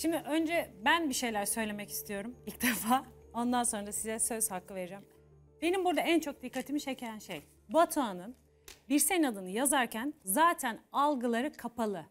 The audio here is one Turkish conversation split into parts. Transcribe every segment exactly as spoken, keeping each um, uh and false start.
Şimdi önce ben bir şeyler söylemek istiyorum ilk defa. Ondan sonra da size söz hakkı vereceğim. Benim burada en çok dikkatimi çeken şey, Batuhan'ın Birsen adını yazarken zaten algıları kapalı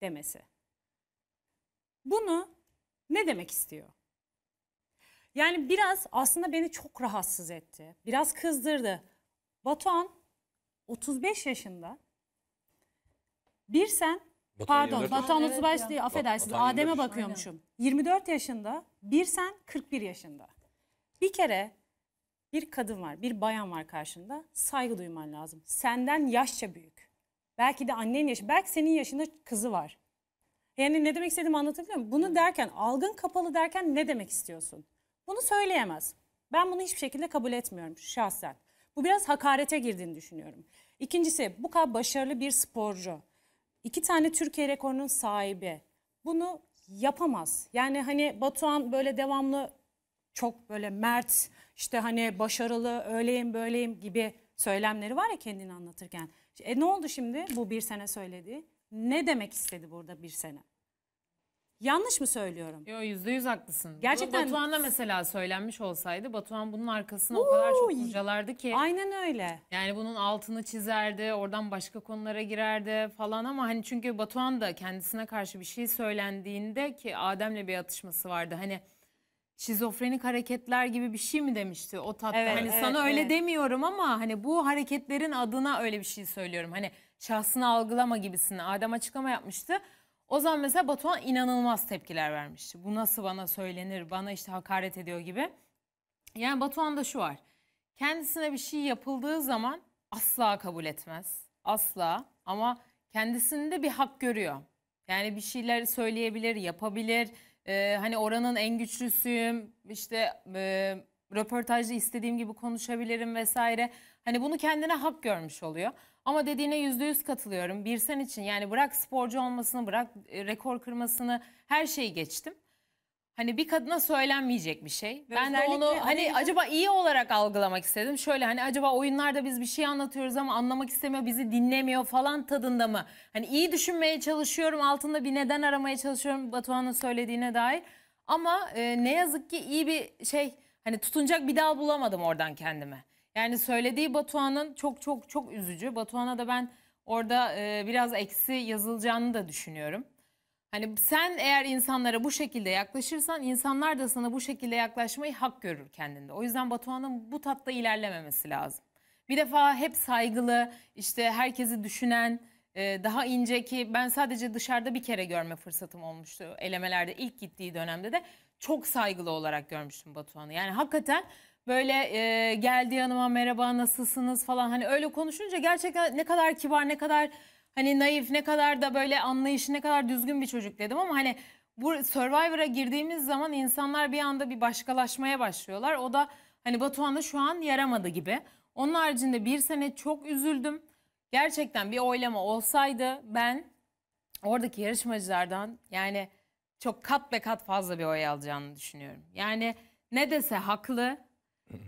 demesi. Bunu ne demek istiyor? Yani biraz aslında beni çok rahatsız etti. Biraz kızdırdı. Batuhan otuz beş yaşında. Birsen, Batuhan pardon Batuhan otuz beş evet, yani. Değil affedersiniz Adem'e bakıyormuşum. Aynen. yirmi dört yaşında, Birsen kırk bir yaşında. Bir kere bir kadın var, bir bayan var karşında, saygı duyman lazım. Senden yaşça büyük. Belki de annen yaşı, belki senin yaşında kızı var. Yani ne demek istediğimi anlatabiliyor muyum? Bunu derken, algın kapalı derken ne demek istiyorsun? Bunu söyleyemez. Ben bunu hiçbir şekilde kabul etmiyorum şahsen. Bu biraz hakarete girdiğini düşünüyorum. İkincisi, bu kadar başarılı bir sporcu. İki tane Türkiye rekorunun sahibi. Bunu yapamaz. Yani hani Batuhan böyle devamlı çok böyle mert, işte hani başarılı, öyleyim böyleyim gibi söylemleri var ya kendini anlatırken. E ne oldu şimdi bu bir sene söylediği? Ne demek istedi burada bir sene? Yanlış mı söylüyorum? Yo, yüzde yüz haklısın. Gerçekten Batuhan'la mesela söylenmiş olsaydı Batuhan bunun arkasına Uy, o kadar çok kurcalardı ki. Aynen öyle. Yani bunun altını çizerdi, oradan başka konulara girerdi falan ama hani çünkü Batuhan da kendisine karşı bir şey söylendiğinde ki Adem'le bir atışması vardı. Hani şizofrenik hareketler gibi bir şey mi demişti o tatlı? Evet, hani evet, sana evet. öyle demiyorum ama hani bu hareketlerin adına öyle bir şey söylüyorum. Hani şahsını algılama gibisini Adem açıklama yapmıştı. O zaman mesela Batuhan inanılmaz tepkiler vermişti. Bu nasıl bana söylenir, bana işte hakaret ediyor gibi. Yani Batuhan'da şu var. Kendisine bir şey yapıldığı zaman asla kabul etmez. Asla ama kendisinde bir hak görüyor. Yani bir şeyler söyleyebilir, yapabilir. Ee, hani oranın en güçlüsüyüm, işte e, röportajda istediğim gibi konuşabilirim vesaire. Hani bunu kendine hak görmüş oluyor. Ama dediğine yüzde yüz katılıyorum. Birsen için yani bırak sporcu olmasını, bırak rekor kırmasını, her şeyi geçtim. Hani bir kadına söylenmeyecek bir şey. Ve ben de onu hani, hani acaba iyi olarak algılamak istedim. Şöyle hani acaba oyunlarda biz bir şey anlatıyoruz ama anlamak istemiyor, bizi dinlemiyor falan tadında mı? Hani iyi düşünmeye çalışıyorum, altında bir neden aramaya çalışıyorum Batuhan'ın söylediğine dair. Ama e, ne yazık ki iyi bir şey, hani tutunacak bir dal bulamadım oradan kendime. Yani söylediği Batuhan'ın çok çok çok üzücü. Batuhan'a da ben orada e, biraz eksi yazılacağını da düşünüyorum. Hani sen eğer insanlara bu şekilde yaklaşırsan insanlar da sana bu şekilde yaklaşmayı hak görür kendinde. O yüzden Batuhan'ın bu tatta ilerlememesi lazım. Bir defa hep saygılı, işte herkesi düşünen, e, daha ince ki ben sadece dışarıda bir kere görme fırsatım olmuştu. Elemelerde ilk gittiği dönemde de çok saygılı olarak görmüştüm Batuhan'ı. Yani hakikaten... Böyle e, geldi yanıma merhaba nasılsınız falan hani öyle konuşunca gerçekten ne kadar kibar, ne kadar hani naif, ne kadar da böyle anlayışı, ne kadar düzgün bir çocuk dedim ama hani bu Survivor'a girdiğimiz zaman insanlar bir anda bir başkalaşmaya başlıyorlar. O da hani Batuhan'da şu an yaramadı gibi. Onun haricinde bir sene çok üzüldüm. Gerçekten bir oylama olsaydı ben oradaki yarışmacılardan yani çok kat be kat fazla bir oy alacağını düşünüyorum. Yani ne dese haklı.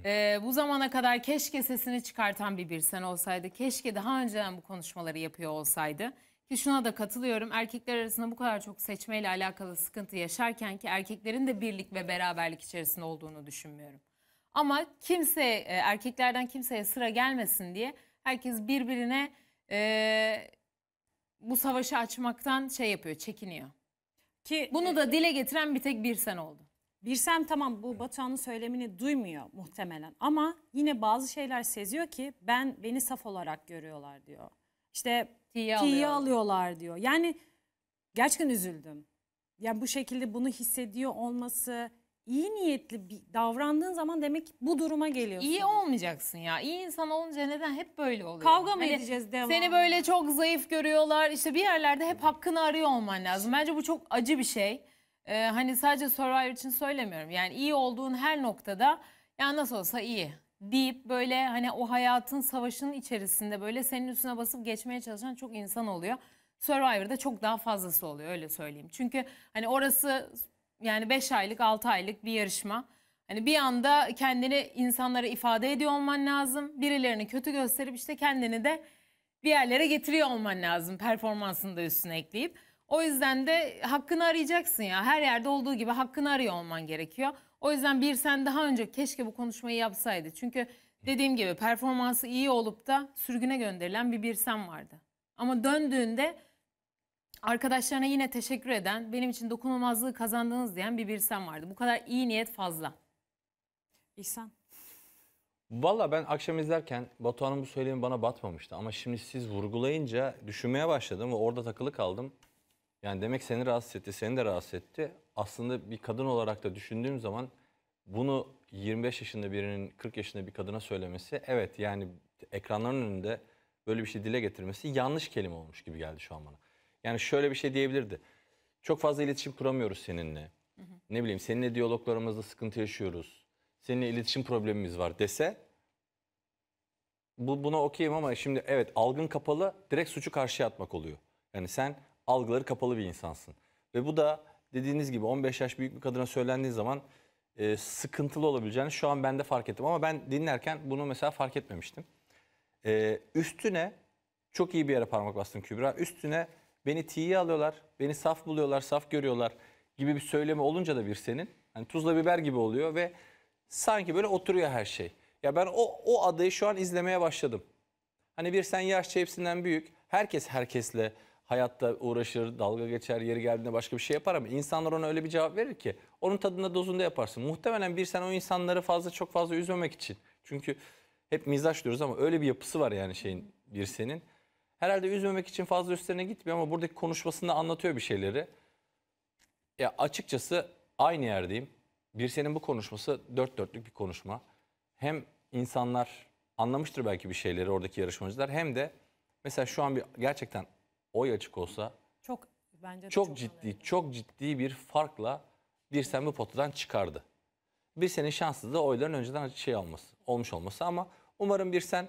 Ee, bu zamana kadar keşke sesini çıkartan bir Birsen olsaydı. Keşke daha önceden bu konuşmaları yapıyor olsaydı. Ki şuna da katılıyorum. Erkekler arasında bu kadar çok seçmeyle alakalı sıkıntı yaşarken ki erkeklerin de birlik ve beraberlik içerisinde olduğunu düşünmüyorum. Ama kimse erkeklerden kimseye sıra gelmesin diye herkes birbirine e, bu savaşı açmaktan şey yapıyor, çekiniyor. Ki bunu da dile getiren bir tek Birsen oldu. Birsen tamam bu Batuhan'ın söylemini duymuyor muhtemelen ama yine bazı şeyler seziyor ki ben beni saf olarak görüyorlar diyor. İşte tiye alıyor. alıyorlar diyor. Yani gerçekten üzüldüm. Yani bu şekilde bunu hissediyor olması iyi niyetli bir davrandığın zaman demek ki bu duruma geliyorsun. İyi olmayacaksın ya. İyi insan olunca neden hep böyle oluyor? Kavga mı hani edeceğiz devamlı? Seni böyle çok zayıf görüyorlar. İşte bir yerlerde hep hakkını arıyor olman lazım. Bence bu çok acı bir şey. Ee, hani sadece Survivor için söylemiyorum. Yani iyi olduğun her noktada ya nasıl olsa iyi deyip böyle hani o hayatın savaşının içerisinde böyle senin üstüne basıp geçmeye çalışan çok insan oluyor. Survivor'da çok daha fazlası oluyor öyle söyleyeyim. Çünkü hani orası yani beş aylık altı aylık bir yarışma. Hani bir anda kendini insanlara ifade ediyor olman lazım. Birilerini kötü gösterip işte kendini de bir yerlere getiriyor olman lazım performansını da üstüne ekleyip. O yüzden de hakkını arayacaksın ya. Her yerde olduğu gibi hakkını arıyor olman gerekiyor. O yüzden bir sen daha önce keşke bu konuşmayı yapsaydı. Çünkü dediğim gibi performansı iyi olup da sürgüne gönderilen bir Birsen vardı. Ama döndüğünde arkadaşlarına yine teşekkür eden, benim için dokunulmazlığı kazandınız diyen bir Birsen vardı. Bu kadar iyi niyet fazla. İhsan. Valla ben akşam izlerken Batuhan'ın bu söylemi bana batmamıştı. Ama şimdi siz vurgulayınca düşünmeye başladım ve orada takılı kaldım. Yani demek seni rahatsız etti, seni de rahatsız etti. Aslında bir kadın olarak da düşündüğüm zaman bunu yirmi beş yaşında birinin kırk yaşında bir kadına söylemesi, evet yani ekranların önünde böyle bir şey dile getirmesi yanlış kelime olmuş gibi geldi şu an bana. Yani şöyle bir şey diyebilirdi. Çok fazla iletişim kuramıyoruz seninle. Hı hı. Ne bileyim seninle diyaloglarımızda sıkıntı yaşıyoruz. Seninle iletişim problemimiz var dese bu, buna okeyim ama şimdi evet algın kapalı, direkt suçu karşıya atmak oluyor. Yani sen algıları kapalı bir insansın. Ve bu da dediğiniz gibi on beş yaş büyük bir kadına söylendiği zaman e, sıkıntılı olabileceğini şu an ben de fark ettim. Ama ben dinlerken bunu mesela fark etmemiştim. E, üstüne çok iyi bir yere parmak bastın Kübra. Üstüne beni tiye alıyorlar, beni saf buluyorlar, saf görüyorlar gibi bir söylemi olunca da bir senin. Hani tuzla biber gibi oluyor ve sanki böyle oturuyor her şey. Ya ben o, o adayı şu an izlemeye başladım. Hani bir sen yaşça hepsinden büyük. Herkes herkesle hayatta uğraşır, dalga geçer, yeri geldiğinde başka bir şey yapar ama insanlar ona öyle bir cevap verir ki onun tadında dozunda yaparsın. Muhtemelen bir sen o insanları fazla çok fazla üzmemek için. Çünkü hep mizaç diyoruz ama öyle bir yapısı var yani şeyin, bir senin. Herhalde üzmemek için fazla üstlerine gitmiyor ama buradaki konuşmasında anlatıyor bir şeyleri. Ya açıkçası aynı yerdeyim. Birsen'in bu konuşması dört dörtlük bir konuşma. Hem insanlar anlamıştır belki bir şeyleri oradaki yarışmacılar hem de mesela şu an bir gerçekten oy açık olsa çok bence çok, çok ciddi önemli. Çok ciddi bir farkla Birsen bu potadan çıkardı. Birsen'in şansı da oyların önceden şey alması, olmuş olması ama umarım Birsen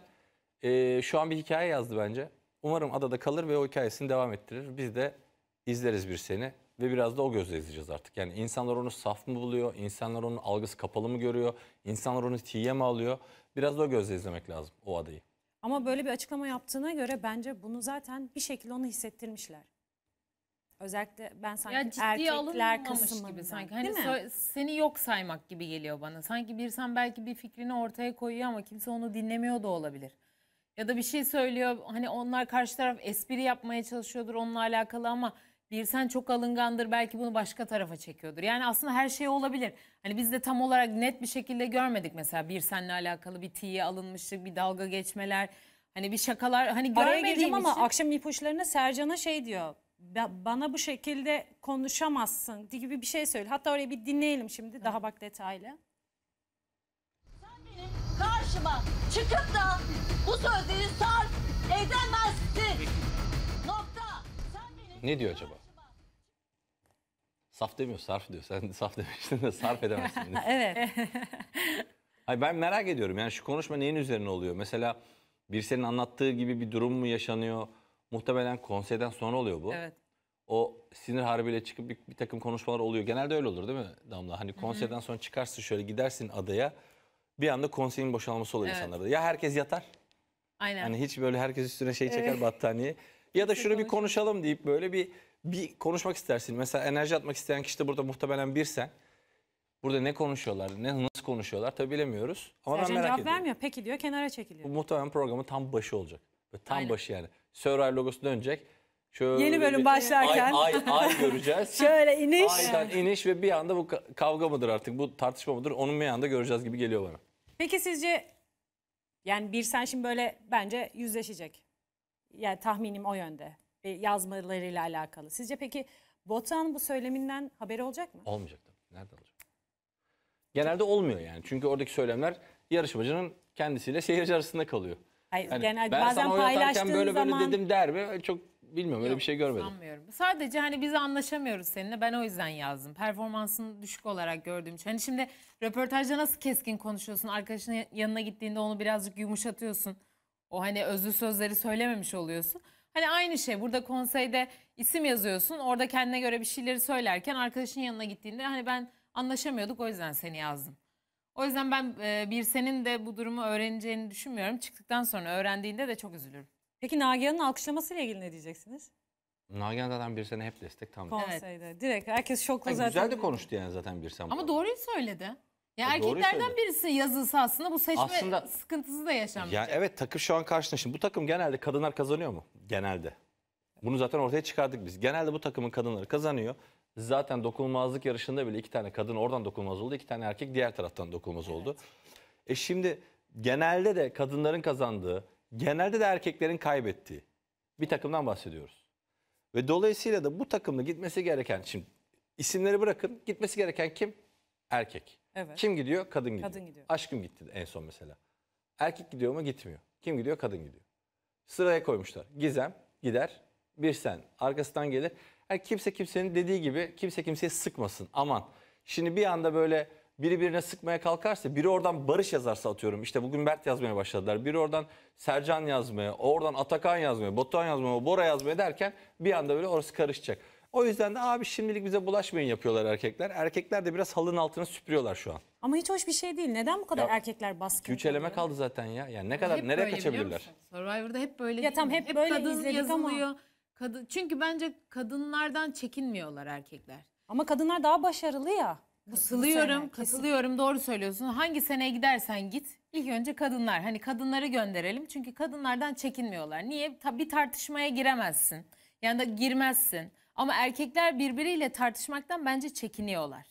e, şu an bir hikaye yazdı bence. Umarım adada kalır ve o hikayesini devam ettirir. Biz de izleriz Birsen'i. Ve biraz da o gözle izleyeceğiz artık. Yani insanlar onu saf mı buluyor? İnsanlar onun algısı kapalı mı görüyor? İnsanlar onu tiye mi alıyor? Biraz da o gözle izlemek lazım o adayı. Ama böyle bir açıklama yaptığına göre bence bunu zaten bir şekilde onu hissettirmişler. Özellikle ben sanki erkekler kısmı gibi sanki. Hani so seni yok saymak gibi geliyor bana. Sanki bir sen belki bir fikrini ortaya koyuyor ama kimse onu dinlemiyor da olabilir. Ya da bir şey söylüyor. Hani onlar karşı taraf espri yapmaya çalışıyordur onunla alakalı ama Birsen çok alıngandır belki bunu başka tarafa çekiyordur. Yani aslında her şey olabilir. Hani biz de tam olarak net bir şekilde görmedik mesela Birsen'le alakalı bir tiye alınmışlık, bir dalga geçmeler, hani bir şakalar hani görmediğim ama için... Akşam ipuçlarına Sercan'a şey diyor. Bana bu şekilde konuşamazsın gibi bir şey söyle. Hatta orayı bir dinleyelim şimdi daha bak detaylı. Sen benim karşıma çıkıp da bu sözleri sarf edemezsin. Ne diyor acaba? Saf demiyor, sarf diyor. Sen saf demiştin de sarf edemezsin. Evet. Hayır, ben merak ediyorum. Yani şu konuşma neyin üzerine oluyor? Mesela Birsen'in anlattığı gibi bir durum mu yaşanıyor? Muhtemelen konseyden sonra oluyor bu. Evet. O sinir harbiyle çıkıp bir, bir takım konuşmalar oluyor. Genelde öyle olur değil mi Damla? Hani konseyden Hı -hı. sonra çıkarsın şöyle gidersin adaya. Bir anda konseyin boşalması oluyor evet. insanlarda. Ya herkes yatar. Aynen. Hani hiç böyle herkes üstüne şey çeker evet. battaniye. Ya da şunu bir konuşalım deyip böyle bir bir konuşmak istersin. Mesela enerji atmak isteyen kişi de burada muhtemelen Birsen. Burada ne konuşuyorlar, ne nasıl konuşuyorlar tabi bilemiyoruz. Ama Sercan ben merak cevap ediyorum. Vermiyor. Peki diyor kenara çekiliyor. Bu muhtemelen programın tam başı olacak. Böyle tam Aynen. başı yani. Survivor logosu dönecek. Şöyle yeni bölüm başlarken. Ay, ay, ay göreceğiz. Şöyle iniş. Aydan iniş ve bir anda bu kavga mıdır artık, bu tartışma mıdır onun bir anda göreceğiz gibi geliyor bana. Peki sizce yani Birsen şimdi böyle bence yüzleşecek. Yani tahminim o yönde. Yazmalarıyla alakalı. Sizce peki Batuhan'ın bu söyleminden haberi olacak mı? Olmayacak tabii. Nerede olacak? Genelde olmuyor yani. Çünkü oradaki söylemler yarışmacının kendisiyle seyirci arasında kalıyor. Hayır, yani genel, ben bazen sana paylaştığın böyle böyle zaman... dedim der mi? Çok bilmiyorum. Öyle Yok, bir şey görmedim. Sanmıyorum. Sadece hani biz anlaşamıyoruz seninle. Ben o yüzden yazdım. Performansını düşük olarak gördüğüm için. Hani şimdi röportajda nasıl keskin konuşuyorsun? Arkadaşının yanına gittiğinde onu birazcık yumuşatıyorsun. O hani özlü sözleri söylememiş oluyorsun. Hani aynı şey burada konseyde isim yazıyorsun. Orada kendine göre bir şeyleri söylerken arkadaşın yanına gittiğinde hani ben anlaşamıyorduk o yüzden seni yazdım. O yüzden ben e, Birsen'in de bu durumu öğreneceğini düşünmüyorum. Çıktıktan sonra öğrendiğinde de çok üzülürüm. Peki Nagihan'ın alkışlamasıyla ilgili ne diyeceksiniz? Nagya'dan zaten Birsen'e hep destek tam. Konseyde. Evet. Direkt herkes şokla yani zaten. Güzel de konuştu yani zaten Birsen. Ama doğruyu söyledi. Ya erkeklerden birisi yazılsa aslında bu seçme aslında, sıkıntısı da yaşanmayacak. Ya evet, takım şu an karşında. Şimdi bu takım genelde kadınlar kazanıyor mu? Genelde. Bunu zaten ortaya çıkardık biz. Genelde bu takımın kadınları kazanıyor. Zaten dokunulmazlık yarışında bile iki tane kadın oradan dokunulmaz oldu. iki tane erkek diğer taraftan dokunulmaz oldu. Evet. E şimdi genelde de kadınların kazandığı, genelde de erkeklerin kaybettiği bir takımdan bahsediyoruz. Ve dolayısıyla da bu takımda gitmesi gereken, şimdi isimleri bırakın, gitmesi gereken kim? Erkek. Evet. Kim gidiyor? Kadın gidiyor. Kadın gidiyor. Aşkım gitti en son mesela. Erkek gidiyor mu? Gitmiyor. Kim gidiyor? Kadın gidiyor. Sıraya koymuşlar. Gizem gider, Birsen arkasından gelir. Yani kimse kimsenin dediği gibi kimse kimseye sıkmasın. Aman. Şimdi bir anda böyle biri birine sıkmaya kalkarsa, biri oradan Barış yazarsa atıyorum. İşte bugün Mert yazmaya başladılar. Biri oradan Sercan yazmaya, oradan Atakan yazmaya, Batuhan yazmaya, Bora yazmaya derken bir anda böyle orası karışacak. O yüzden de abi şimdilik bize bulaşmayın yapıyorlar erkekler. Erkekler de biraz halının altına süpürüyorlar şu an. Ama hiç hoş bir şey değil. Neden bu kadar ya, erkekler baskın? Üç eleme kaldı zaten ya. Yani ne kadar, nereye kaçabilirler? Survivor'da hep böyle. Ya tam hep, hep böyle kadın yazılıyor. Ama. Kadın, çünkü bence kadınlardan çekinmiyorlar erkekler. Ama kadınlar daha başarılı ya. Katılıyorum, katılıyorum. Doğru söylüyorsun. Hangi seneye gidersen git, ilk önce kadınlar. Hani kadınları gönderelim. Çünkü kadınlardan çekinmiyorlar. Niye? Bir tartışmaya giremezsin. Yani da girmezsin. Ama erkekler birbiriyle tartışmaktan bence çekiniyorlar.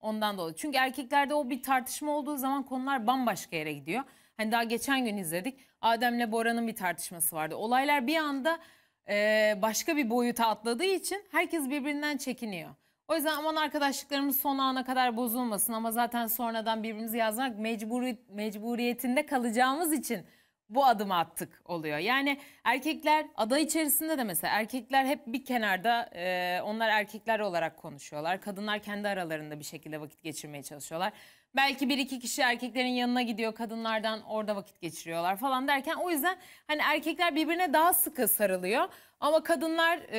Ondan dolayı. Çünkü erkeklerde o bir tartışma olduğu zaman konular bambaşka yere gidiyor. Hani daha geçen gün izledik. Adem'le Bora'nın bir tartışması vardı. Olaylar bir anda e, başka bir boyuta atladığı için herkes birbirinden çekiniyor. O yüzden aman arkadaşlıklarımız son ana kadar bozulmasın, ama zaten sonradan birbirimizi yazmak mecburi, mecburiyetinde kalacağımız için bu adımı attık oluyor. Yani erkekler aday içerisinde de mesela erkekler hep bir kenarda, e, onlar erkekler olarak konuşuyorlar. Kadınlar kendi aralarında bir şekilde vakit geçirmeye çalışıyorlar. Belki bir iki kişi erkeklerin yanına gidiyor, kadınlardan orada vakit geçiriyorlar falan derken o yüzden hani erkekler birbirine daha sıkı sarılıyor. Ama kadınlar e,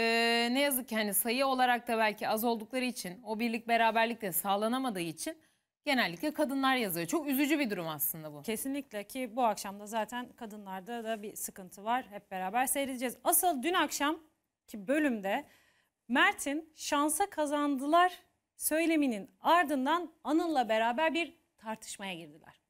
ne yazık ki hani sayı olarak da belki az oldukları için o birlik beraberlik de sağlanamadığı için genellikle kadınlar yazıyor. Çok üzücü bir durum aslında bu. Kesinlikle, ki bu akşam da zaten kadınlarda da bir sıkıntı var. Hep beraber seyredeceğiz. Asıl dün akşamki bölümde Mert'in şansa kazandılar söyleminin ardından Anıl'la beraber bir tartışmaya girdiler.